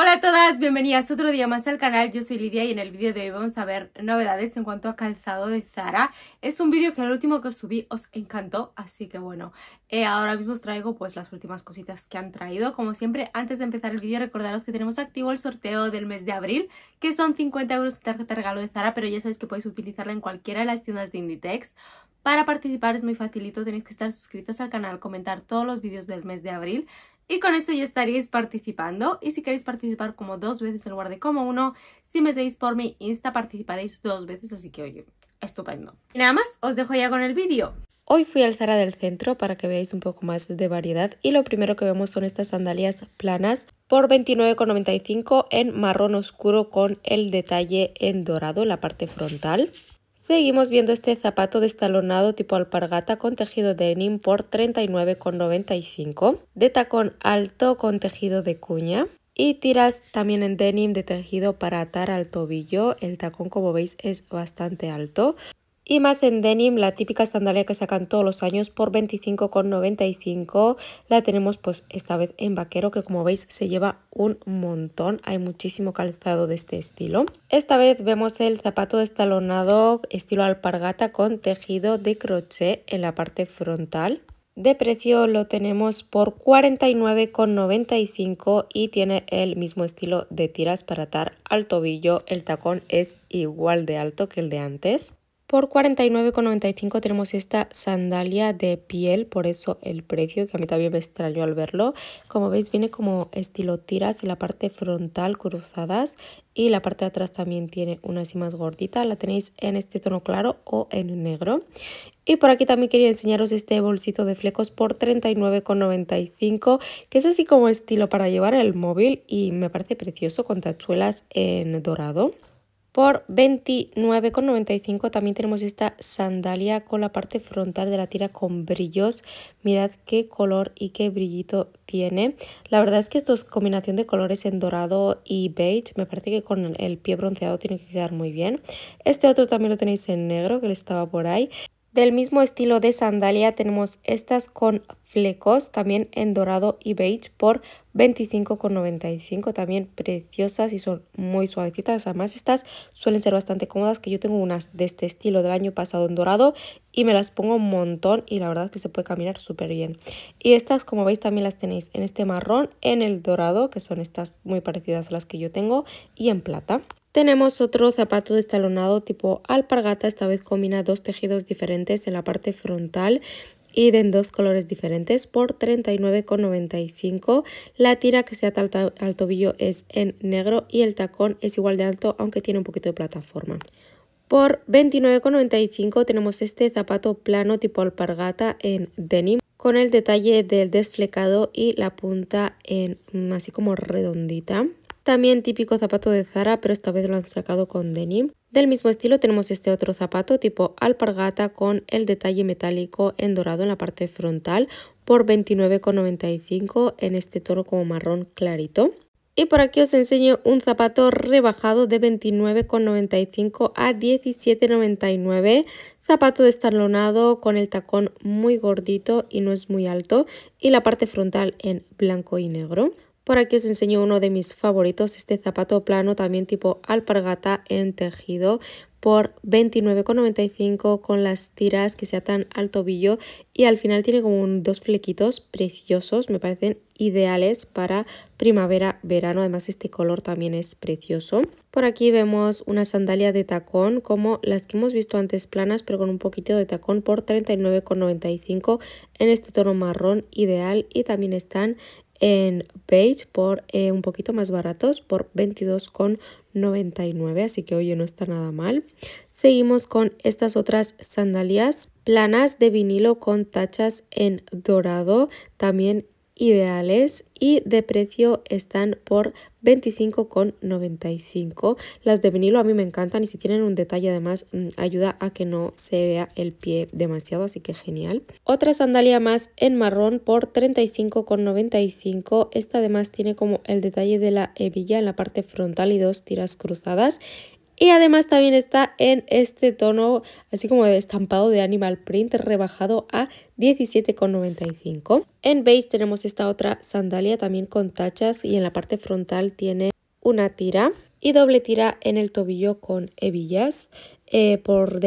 Hola a todas, bienvenidas otro día más al canal, yo soy Lidia y en el vídeo de hoy vamos a ver novedades en cuanto a calzado de Zara. Es un vídeo que el último que os subí os encantó, así que bueno, ahora mismo os traigo pues las últimas cositas que han traído. Como siempre, antes de empezar el vídeo recordaros que tenemos activo el sorteo del mes de abril, que son 50 € de tarjeta regalo de Zara, pero ya sabéis que podéis utilizarla en cualquiera de las tiendas de Inditex. Para participar es muy facilito, tenéis que estar suscritas al canal, comentar todos los vídeos del mes de abril. Y con esto ya estaréis participando. Y si queréis participar como dos veces en lugar de como uno, si me seguís por mi Insta participaréis dos veces, así que oye, estupendo. Y nada más, os dejo ya con el vídeo. Hoy fui al Zara del centro para que veáis un poco más de variedad y lo primero que vemos son estas sandalias planas por 29,95 en marrón oscuro con el detalle en dorado en la parte frontal. Seguimos viendo este zapato destalonado tipo alpargata con tejido denim por 39,95, de tacón alto con tejido de cuña y tiras también en denim de tejido para atar al tobillo. El tacón, como veis, es bastante alto. Y más en denim, la típica sandalia que sacan todos los años por 25,95. La tenemos pues esta vez en vaquero, que como veis se lleva un montón. Hay muchísimo calzado de este estilo. Esta vez vemos el zapato destalonado estilo alpargata con tejido de crochet en la parte frontal. De precio lo tenemos por 49,95 y tiene el mismo estilo de tiras para atar al tobillo. El tacón es igual de alto que el de antes. Por 49,95 tenemos esta sandalia de piel, por eso el precio, que a mí también me extrañó al verlo. Como veis viene como estilo tiras en la parte frontal cruzadas y la parte de atrás también tiene una así más gordita. La tenéis en este tono claro o en negro. Y por aquí también quería enseñaros este bolsito de flecos por 39,95, que es así como estilo para llevar el móvil y me parece precioso con tachuelas en dorado. Por 29,95 también tenemos esta sandalia con la parte frontal de la tira con brillos. Mirad qué color y qué brillito tiene. La verdad es que esta combinación de colores en dorado y beige me parece que con el pie bronceado tiene que quedar muy bien. Este otro también lo tenéis en negro, que le estaba por ahí. Del mismo estilo de sandalia tenemos estas con flecos también en dorado y beige por 25,95, también preciosas y son muy suavecitas. Además estas suelen ser bastante cómodas, que yo tengo unas de este estilo del año pasado en dorado y me las pongo un montón y la verdad es que se puede caminar súper bien. Y estas, como veis, también las tenéis en este marrón, en el dorado, que son estas muy parecidas a las que yo tengo, y en plata. Tenemos otro zapato destalonado tipo alpargata. Esta vez combina dos tejidos diferentes en la parte frontal y de en dos colores diferentes por 39,95. La tira que se ata al tobillo es en negro y el tacón es igual de alto, aunque tiene un poquito de plataforma. Por 29,95 tenemos este zapato plano tipo alpargata en denim, con el detalle del desflecado y la punta en así como redondita. También típico zapato de Zara, pero esta vez lo han sacado con denim. Del mismo estilo tenemos este otro zapato tipo alpargata con el detalle metálico en dorado en la parte frontal por 29,95 en este tono como marrón clarito. Y por aquí os enseño un zapato rebajado de 29,95 a 17,99. Zapato destalonado con el tacón muy gordito y no es muy alto y la parte frontal en blanco y negro. Por aquí os enseño uno de mis favoritos, este zapato plano también tipo alpargata en tejido por 29,95 con las tiras que se atan al tobillo y al final tiene como dos flequitos preciosos, me parecen ideales para primavera, verano. Además este color también es precioso. Por aquí vemos una sandalia de tacón como las que hemos visto antes planas pero con un poquito de tacón por 39,95 en este tono marrón ideal y también están en beige por un poquito más baratos por 22,99, así que oye, no está nada mal. Seguimos con estas otras sandalias planas de vinilo con tachas en dorado, también ideales y de precio están por 25,95. Las de vinilo a mí me encantan y si tienen un detalle además ayuda a que no se vea el pie demasiado, así que genial. Otra sandalia más en marrón por 35,95. Esta además tiene como el detalle de la hebilla en la parte frontal y dos tiras cruzadas. Y además también está en este tono así como de estampado de animal print rebajado a 17,95. En beige tenemos esta otra sandalia también con tachas y en la parte frontal tiene una tira y doble tira en el tobillo con hebillas. De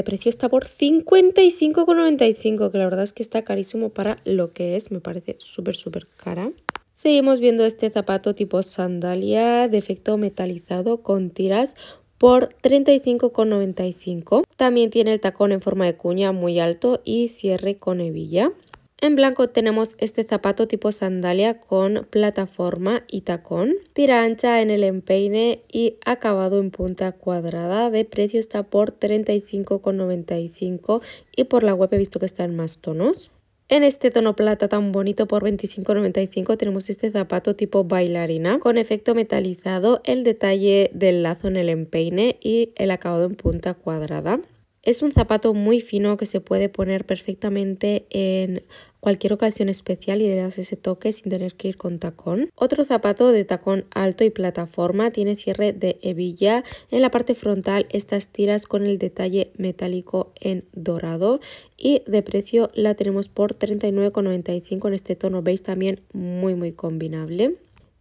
precio está por 55,95, que la verdad es que está carísimo para lo que es, me parece súper súper cara. Seguimos viendo este zapato tipo sandalia de efecto metalizado con tiras por 35,95. También tiene el tacón en forma de cuña muy alto y cierre con hebilla. En blanco tenemos este zapato tipo sandalia con plataforma y tacón, tira ancha en el empeine y acabado en punta cuadrada, de precio está por 35,95 y por la web he visto que está en más tonos. En este tono plata tan bonito por 25,95 tenemos este zapato tipo bailarina con efecto metalizado, el detalle del lazo en el empeine y el acabado en punta cuadrada. Es un zapato muy fino que se puede poner perfectamente en cualquier ocasión especial y le das ese toque sin tener que ir con tacón. Otro zapato de tacón alto y plataforma, tiene cierre de hebilla. En la parte frontal estas tiras con el detalle metálico en dorado y de precio la tenemos por 39,95 en este tono beige también muy combinable.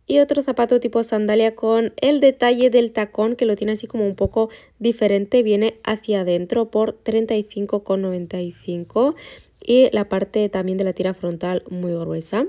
Y otro zapato tipo sandalia con el detalle del tacón que lo tiene así como un poco diferente, viene hacia adentro por 35,95 y la parte también de la tira frontal muy gruesa.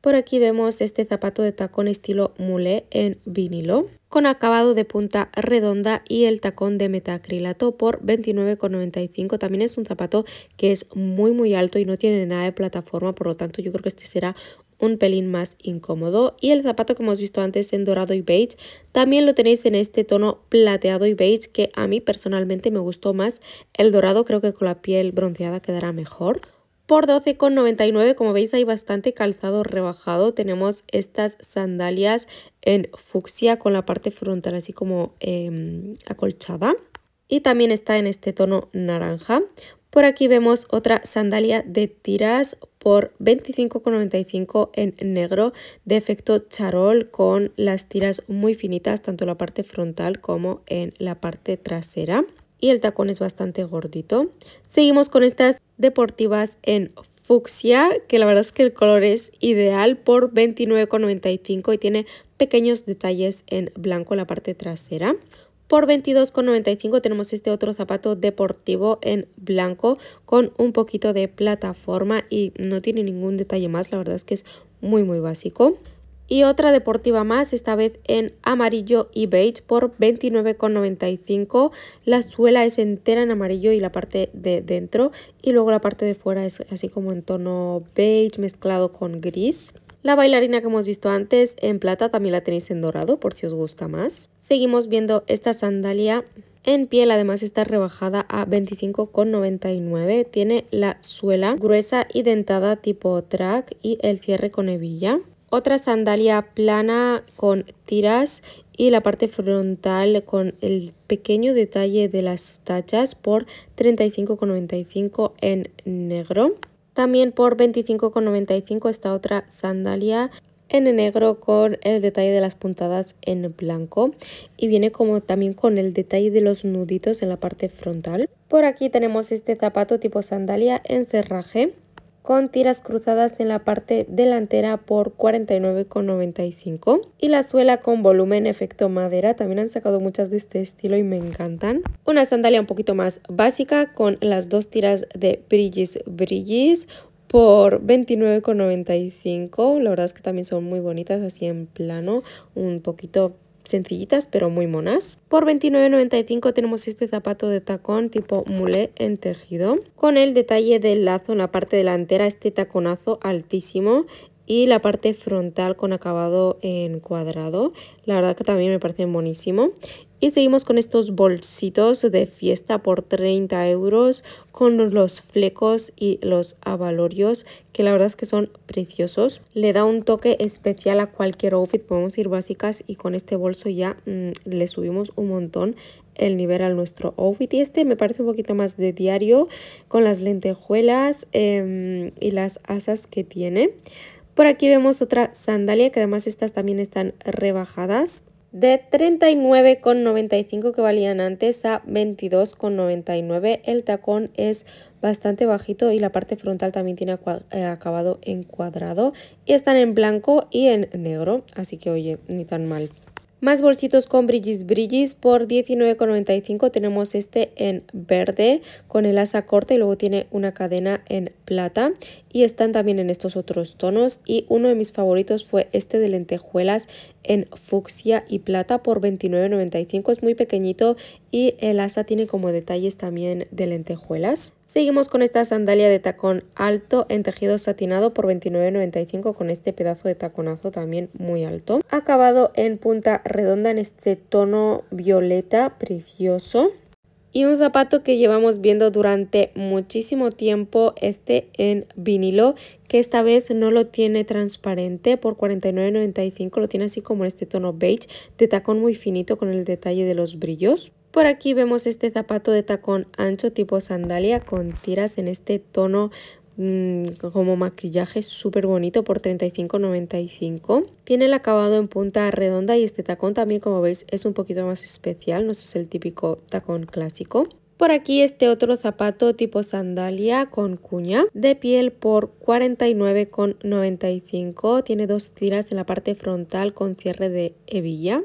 Por aquí vemos este zapato de tacón estilo mulé en vinilo con acabado de punta redonda y el tacón de metacrilato por 29,95. También es un zapato que es muy alto y no tiene nada de plataforma, por lo tanto yo creo que este será un pelín más incómodo. Y el zapato que hemos visto antes en dorado y beige también lo tenéis en este tono plateado y beige, que a mí personalmente me gustó más el dorado, creo que con la piel bronceada quedará mejor. Por 12,99, como veis hay bastante calzado rebajado. Tenemos estas sandalias en fucsia con la parte frontal así como acolchada y también está en este tono naranja. Por aquí vemos otra sandalia de tiras por 25,95 en negro de efecto charol con las tiras muy finitas tanto en la parte frontal como en la parte trasera y el tacón es bastante gordito. Seguimos con estas deportivas en fucsia, que la verdad es que el color es ideal, por 29,95 y tiene pequeños detalles en blanco en la parte trasera. Por 22,95 tenemos este otro zapato deportivo en blanco con un poquito de plataforma y no tiene ningún detalle más, la verdad es que es muy básico. Y otra deportiva más, esta vez en amarillo y beige por 29,95. La suela es entera en amarillo y la parte de dentro, y luego la parte de fuera es así como en tono beige mezclado con gris. La bailarina que hemos visto antes en plata también la tenéis en dorado por si os gusta más. Seguimos viendo esta sandalia en piel, además está rebajada a 25,99. Tiene la suela gruesa y dentada tipo track y el cierre con hebilla. Otra sandalia plana con tiras y la parte frontal con el pequeño detalle de las tachas por 35,95 en negro. También por 25,95 esta otra sandalia en negro con el detalle de las puntadas en blanco y viene como también con el detalle de los nuditos en la parte frontal. Por aquí tenemos este zapato tipo sandalia en cerraje con tiras cruzadas en la parte delantera por 49,95 y la suela con volumen efecto madera. También han sacado muchas de este estilo y me encantan. Una sandalia un poquito más básica con las dos tiras de brillis por 29,95. La verdad es que también son muy bonitas así en plano, un poquito sencillitas pero muy monas. Por 29,95 tenemos este zapato de tacón tipo mulé en tejido con el detalle del lazo en la parte delantera, este taconazo altísimo y la parte frontal con acabado en cuadrado. La verdad que también me parece buenísimo. Y seguimos con estos bolsitos de fiesta por 30 € con los flecos y los abalorios, que la verdad es que son preciosos. Le da un toque especial a cualquier outfit, podemos ir básicas y con este bolso ya le subimos un montón el nivel a nuestro outfit. Y este me parece un poquito más de diario con las lentejuelas y las asas que tiene. Por aquí vemos otra sandalia que además estas también están rebajadas de 39,95 que valían antes a 22,99. El tacón es bastante bajito y la parte frontal también tiene acabado en cuadrado. Y están en blanco y en negro, así que oye, ni tan mal. Más bolsitos con brillis por 19,95. Tenemos este en verde con el asa corta y luego tiene una cadena en plata. Y están también en estos otros tonos. Y uno de mis favoritos fue este de lentejuelas en fucsia y plata por 29,95. Es muy pequeñito y el asa tiene como detalles también de lentejuelas. Seguimos con esta sandalia de tacón alto en tejido satinado por 29,95 con este pedazo de taconazo también muy alto. Acabado en punta redonda en este tono violeta precioso. Y un zapato que llevamos viendo durante muchísimo tiempo, este en vinilo, que esta vez no lo tiene transparente por 49,95. Lo tiene así como este tono beige de tacón muy finito con el detalle de los brillos. Por aquí vemos este zapato de tacón ancho tipo sandalia con tiras en este tono como maquillaje súper bonito por 35,95. Tiene el acabado en punta redonda y este tacón también, como veis, es un poquito más especial, no es el típico tacón clásico. Por aquí este otro zapato tipo sandalia con cuña de piel por 49,95. Tiene dos tiras en la parte frontal con cierre de hebilla.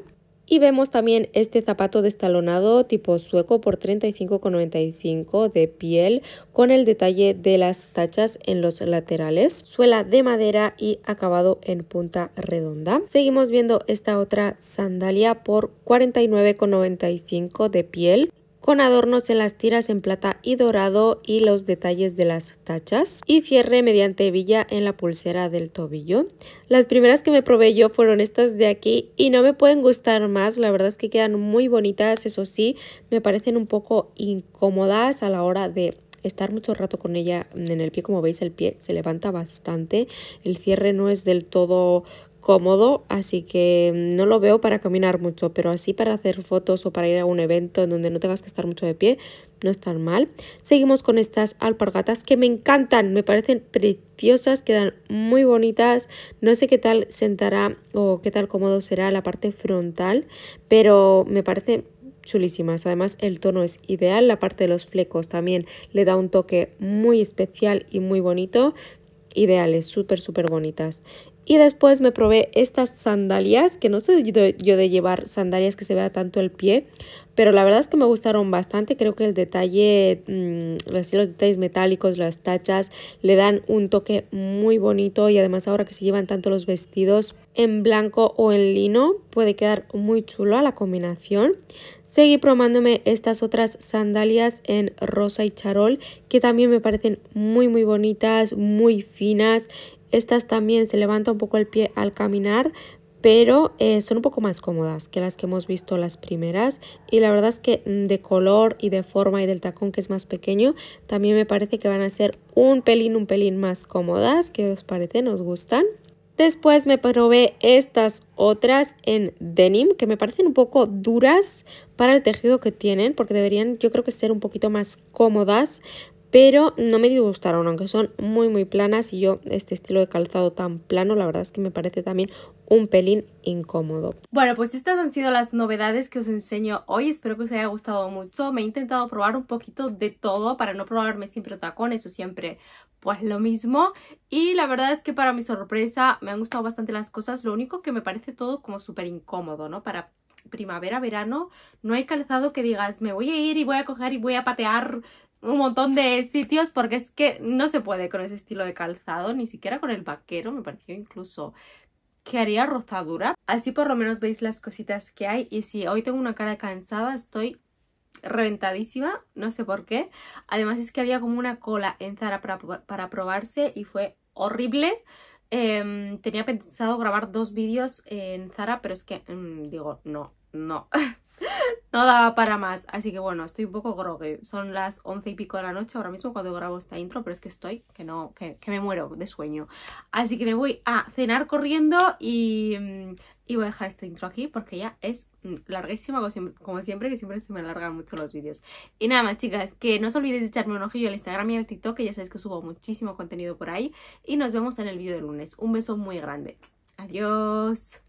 Y vemos también este zapato destalonado tipo sueco por 35,95 de piel con el detalle de las tachas en los laterales, suela de madera y acabado en punta redonda. Seguimos viendo esta otra sandalia por 49,95 de piel, con adornos en las tiras en plata y dorado y los detalles de las tachas y cierre mediante hebilla en la pulsera del tobillo. Las primeras que me probé yo fueron estas de aquí y no me pueden gustar más, la verdad es que quedan muy bonitas, eso sí, me parecen un poco incómodas a la hora de estar mucho rato con ella en el pie. Como veis, el pie se levanta bastante, el cierre no es del todo cómodo, así que no lo veo para caminar mucho, pero así para hacer fotos o para ir a un evento en donde no tengas que estar mucho de pie, no es tan mal. Seguimos con estas alpargatas que me encantan, me parecen preciosas, quedan muy bonitas. No sé qué tal sentará o qué tal cómodo será la parte frontal, pero me parece chulísimas. Además, el tono es ideal, la parte de los flecos también le da un toque muy especial y muy bonito. Ideales, súper bonitas. Y después me probé estas sandalias, que no soy yo de llevar sandalias que se vea tanto el pie, pero la verdad es que me gustaron bastante. Creo que el detalle, los detalles metálicos, las tachas, le dan un toque muy bonito. Y además ahora que se llevan tanto los vestidos en blanco o en lino, puede quedar muy chulo la combinación. Seguí probándome estas otras sandalias en rosa y charol, que también me parecen muy bonitas, muy finas. Estas también se levanta un poco el pie al caminar, pero son un poco más cómodas que las que hemos visto las primeras. Y la verdad es que de color y de forma y del tacón, que es más pequeño, también me parece que van a ser un pelín más cómodas. ¿Qué os parece? ¿Nos gustan? Después me probé estas otras en denim, que me parecen un poco duras para el tejido que tienen, porque deberían, yo creo que ser un poquito más cómodas, pero no me disgustaron, aunque son muy planas, y yo este estilo de calzado tan plano, la verdad es que me parece también un pelín incómodo. Bueno, pues estas han sido las novedades que os enseño hoy. Espero que os haya gustado mucho. Me he intentado probar un poquito de todo para no probarme siempre tacones o siempre pues lo mismo. Y la verdad es que para mi sorpresa me han gustado bastante las cosas. Lo único que me parece todo como súper incómodo, ¿no? Para primavera, verano, no hay calzado que digas me voy a ir y voy a coger y voy a patear un montón de sitios, porque es que no se puede con ese estilo de calzado, ni siquiera con el vaquero. Me pareció incluso que haría rozadura. Así por lo menos veis las cositas que hay. Y si hoy tengo una cara cansada, estoy reventadísima, no sé por qué. Además es que había como una cola en Zara para probarse y fue horrible. Tenía pensado grabar dos vídeos en Zara, pero es que digo, no no daba para más. Así que bueno, estoy un poco groggy. Son las 11 y pico de la noche ahora mismo cuando grabo esta intro, pero es que estoy que no, que me muero de sueño. Así que me voy a cenar corriendo y voy a dejar esta intro aquí porque ya es larguísima, como siempre, que siempre se me alargan mucho los vídeos. Y nada más, chicas, que no os olvidéis de echarme un ojillo al Instagram y al TikTok, que ya sabéis que subo muchísimo contenido por ahí. Y nos vemos en el vídeo de lunes. Un beso muy grande. Adiós.